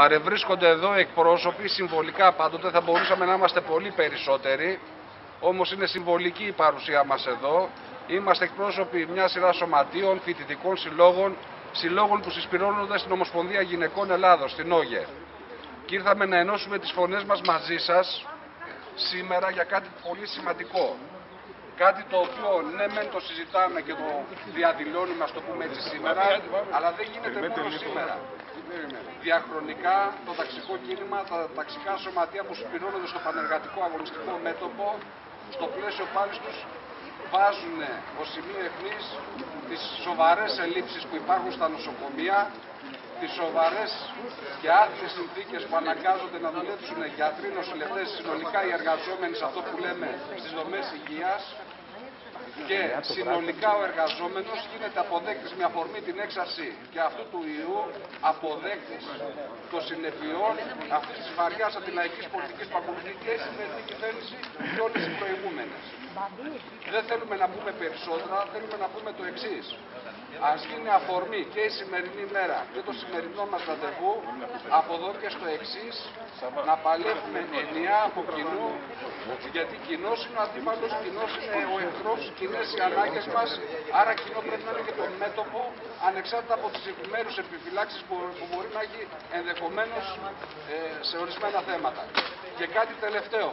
Παρευρίσκονται εδώ εκπρόσωποι, συμβολικά πάντοτε, θα μπορούσαμε να είμαστε πολύ περισσότεροι, όμως είναι συμβολική η παρουσία μας εδώ. Είμαστε εκπρόσωποι μιας σειράς σωματείων, φοιτητικών συλλόγων, συλλόγων που συσπηρώνονται στην Ομοσπονδία Γυναικών Ελλάδος, στην ΟΓΕ. Και ήρθαμε να ενώσουμε τις φωνές μας μαζί σας σήμερα για κάτι πολύ σημαντικό. Κάτι το οποίο ναι μεν το συζητάμε και το διαδηλώνουμε, ας το πούμε έτσι, σήμερα, αλλά δεν γίνεται μόνο σήμερα. Διαχρονικά το ταξικό κίνημα, τα ταξικά σωματεία που συμπληρώνονται στο πανεργατικό αγωνιστικό μέτωπο, στο πλαίσιο πάλι τους βάζουν ως σημείο εχμής τις σοβαρές ελλείψεις που υπάρχουν στα νοσοκομεία, τις σοβαρές και άθλιες συνθήκες που αναγκάζονται να δουλέψουν γιατροί, νοσηλευτές, συνολικά οι εργαζόμενοι σε αυτό που λέμε στις δομές υγείας, και συνολικά ο εργαζόμενος γίνεται αποδέκτης με αφορμή την έξαρση και αυτού του ιού, αποδέκτης των συνεπειών αυτής της βαριάς αντιλαϊκής πολιτικής που ακολουθεί και η σημερινή κυβέρνηση και όλες οι προηγούμενες. Δεν θέλουμε να πούμε περισσότερα, θέλουμε να πούμε το εξής. Ας γίνει αφορμή και η σημερινή μέρα και το σημερινό μας ραντεβού, από εδώ και στο εξής να παλεύουμε ενιαία από κοινού, γιατί κοινός είναι ο αντίπαλος, κοινός είναι ο εχθρός, κοινές οι ανάγκες μας, άρα κοινό πρέπει να είναι και το μέτωπο, ανεξάρτητα από τις επιμέρους επιφυλάξεις που μπορεί να έχει ενδεχομένως σε ορισμένα θέματα. Και κάτι τελευταίο.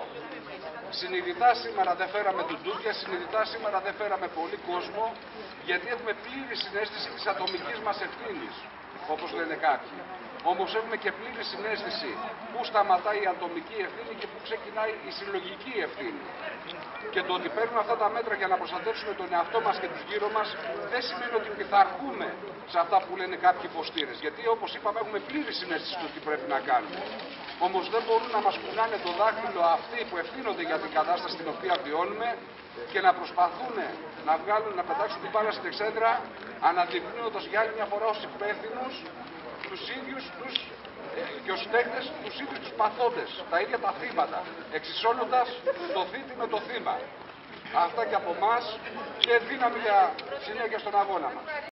Συνειδητά σήμερα δεν φέραμε ντουντούκια, συνειδητά σήμερα δεν φέραμε πολύ κόσμο, γιατί έχουμε πλήρη συνέστηση της ατομικής μας ευθύνης, όπως λένε κάποιοι. Όμως έχουμε και πλήρη συνέστηση πού σταματάει η ατομική ευθύνη και πού ξεκινάει η συλλογική ευθύνη. Και το ότι παίρνουμε αυτά τα μέτρα για να προστατεύσουμε τον εαυτό μας και τους γύρω μας δεν σημαίνει ότι πειθαρχούμε σε αυτά που λένε κάποιοι υποστήρες. Γιατί όπως είπαμε έχουμε πλήρη συνέστηση του τι πρέπει να κάνουμε. Όμως δεν μπορούν να μας κουνάνε το δάχτυλο αυτοί που ευθύνονται για την κατάσταση την οποία βιώνουμε και να προσπαθούν να βγάλουν, να πετάξουν την μπάλα στην εξέδρα, αναδεικνύοντας για άλλη μια φορά ως υπεύθυνους τους ίδιους τους και ως τέχνες τους ίδιους τους παθόντες, τα ίδια τα θύματα, εξισώνοντας το θήτη με το θύμα. Αυτά και από εμάς και δύναμη για συνέχεια στον αγώνα μας.